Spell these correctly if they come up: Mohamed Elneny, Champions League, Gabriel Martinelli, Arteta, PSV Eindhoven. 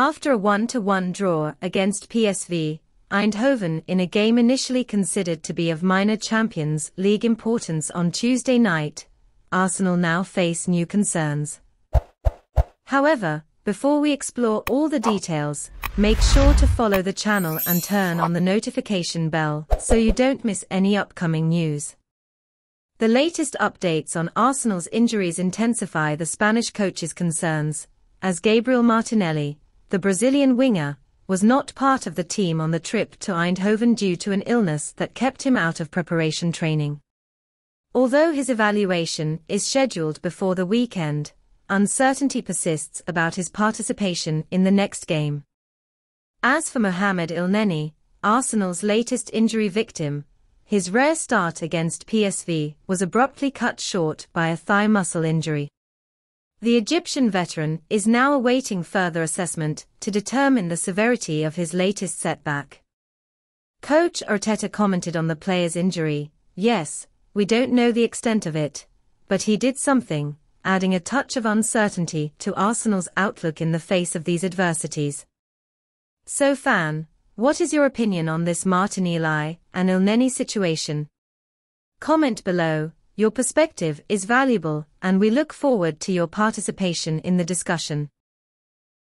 After a 1-1 draw against PSV Eindhoven in a game initially considered to be of minor Champions League importance on Tuesday night, Arsenal now face new concerns. However, before we explore all the details, make sure to follow the channel and turn on the notification bell so you don't miss any upcoming news. The latest updates on Arsenal's injuries intensify the Spanish coach's concerns, as Gabriel Martinelli, the Brazilian winger, was not part of the team on the trip to Eindhoven due to an illness that kept him out of preparation training. Although his evaluation is scheduled before the weekend, uncertainty persists about his participation in the next game. As for Mohamed Elneny, Arsenal's latest injury victim, his rare start against PSV was abruptly cut short by a thigh muscle injury. The Egyptian veteran is now awaiting further assessment to determine the severity of his latest setback. Coach Arteta commented on the player's injury, "Yes, we don't know the extent of it, but he did something," adding a touch of uncertainty to Arsenal's outlook in the face of these adversities. So fan, what is your opinion on this Martinelli and Elneny situation? Comment below. Your perspective is valuable, and we look forward to your participation in the discussion.